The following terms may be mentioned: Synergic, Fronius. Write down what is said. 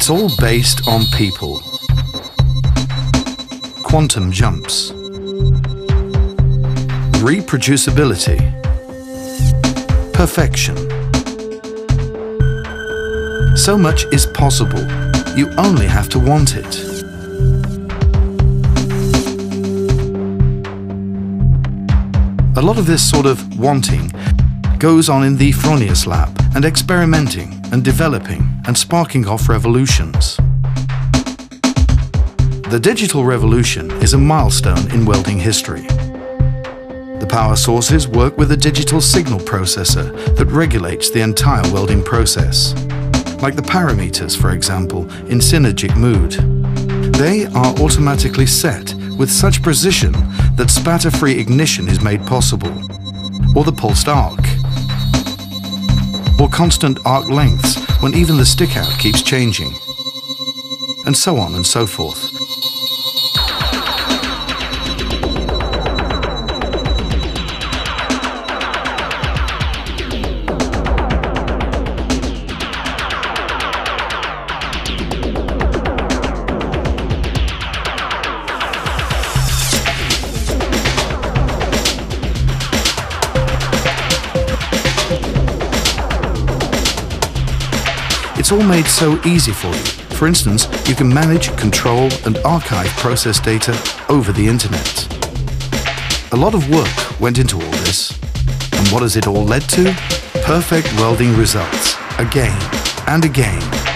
It's all based on people. Quantum jumps. Reproducibility. Perfection. So much is possible. You only have to want it. A lot of this sort of wanting goes on in the Fronius lab, and experimenting and developing and sparking off revolutions. The digital revolution is a milestone in welding history. The power sources work with a digital signal processor that regulates the entire welding process, like the parameters, for example, in Synergic Mood. They are automatically set with such precision that spatter-free ignition is made possible, or the pulsed arc, or constant arc lengths when even the stick-out keeps changing, and so on and so forth. It's all made so easy for you. For instance, you can manage, control, and archive process data over the internet. A lot of work went into all this. And what has it all led to? Perfect welding results, again and again.